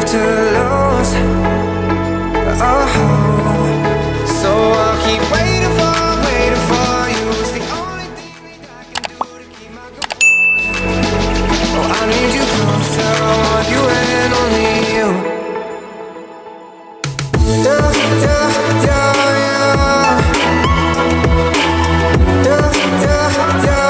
have to lose. Oh, so I'll keep waiting for you. It's the only thing that I can do to keep my composure. Oh, I need you closer, I want you and only you. Yeah, yeah, yeah, yeah. Yeah, yeah, yeah.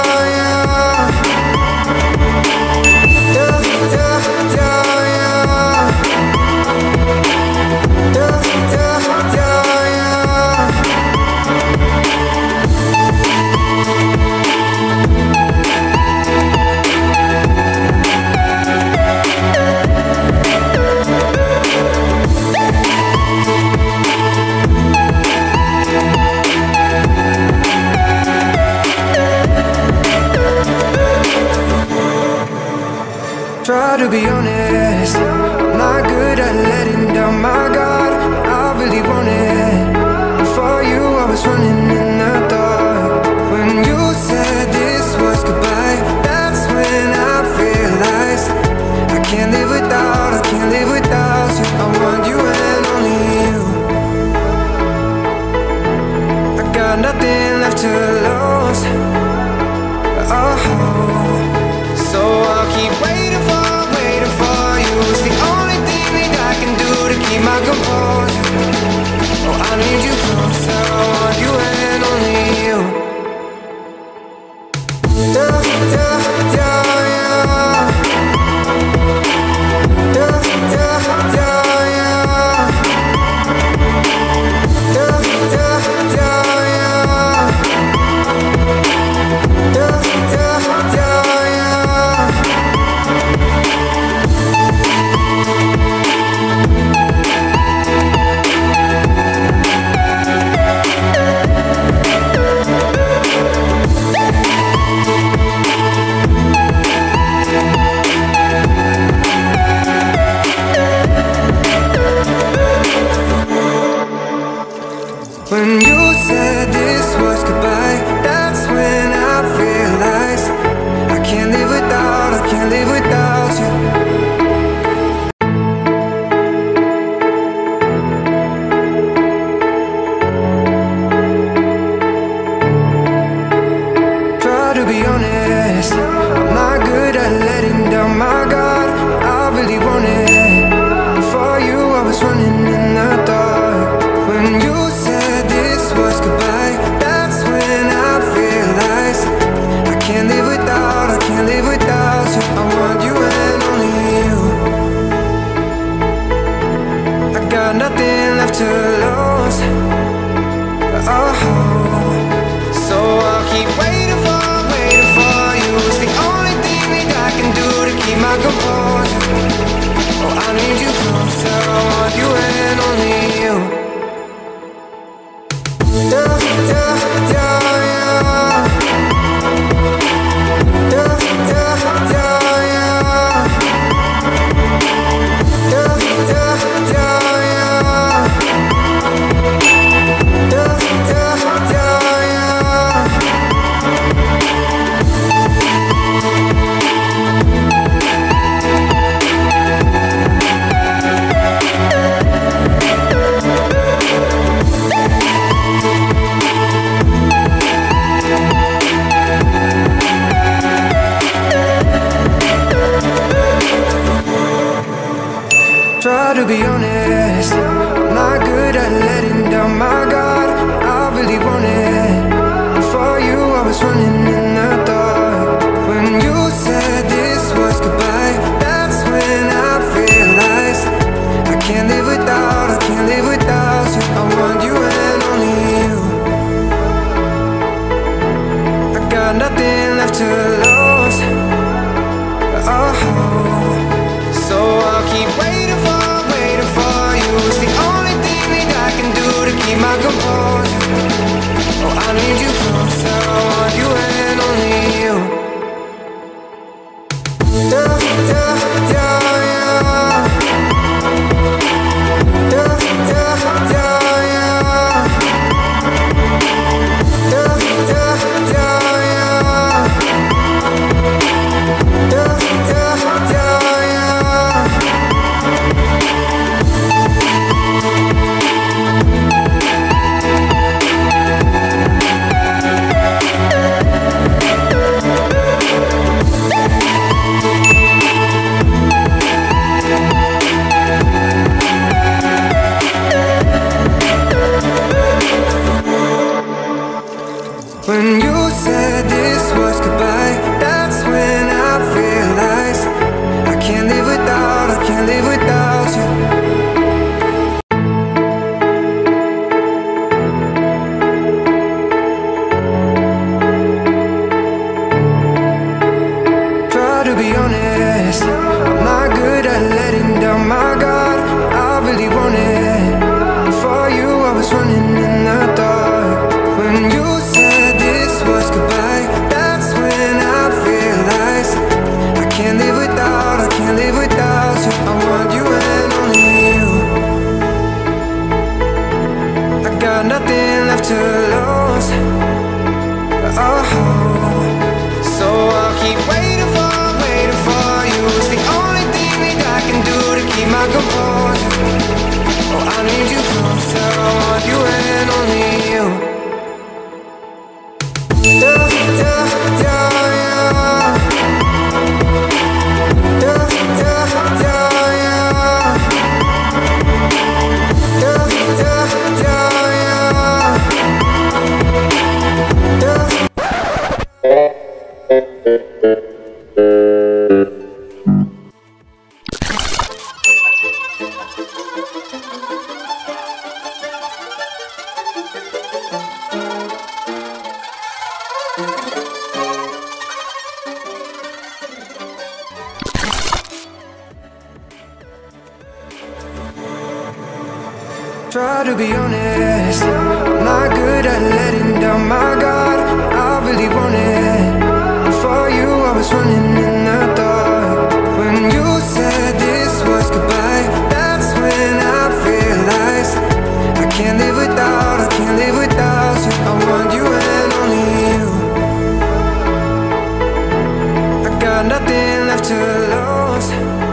Try to be honest, I'm not good at letting down my guard. I really want it. Before you I was running in the dark. When you said this was goodbye, that's when I realized I can't live without, I can't live without you. I want you and only you. I got nothing left to lose. Oh, so I'll keep waiting. My composure. Oh, I need you closer, I want you and only you. Yeah, yeah, yeah, yeah. Yeah, yeah, yeah. When you said this was goodbye, that's when I realized I can't live without, I can't live without you. Try to be honest, I'm not good at letting down my guard. I really want it. Before you I was running in the dark. When you was goodbye, that's when I realized I can't live without, I can't live without you. I want you and only you. I got nothing left to lose. Oh, so I'll keep waiting for you. It's the only thing that I can do to keep my composure. Oh, I need you closer, I want you and only you. Yeah, yeah, yeah. Try to be honest, I'm not good at letting down my guard. I really want it. Before you I was running in the dark. When you said this was goodbye, that's when I realized I can't live without, I can't live without you. I want you and only you. I got nothing left to lose. Oh, so I'll keep waiting for. It's the only thing that I can do to keep my composure. Oh, I need you closer, I want you and only you. Yeah, yeah, yeah, yeah. Yeah, yeah, yeah. Yeah, yeah, yeah, yeah. be honest, I'm not good at letting down my guard. I really want it. Before you, I was running in the dark. When you said this was goodbye, that's when I realized I can't live without you. I want you and only you. I got nothing left to lose. Oh, so I'll keep waiting for you. It's the only thing that I can do to keep my composure. Oh, I need you closer, I want you and only you. Yeah, yeah, yeah, yeah. Yeah, yeah, yeah, yeah. Yeah, yeah, yeah, yeah. Yeah. Try to be honest, I'm not good at letting down my guard. I really want it. Before you, I was running in the dark. When you said this was goodbye, that's when I realized I can't live without you. I want you and only you. I got nothing left to lose.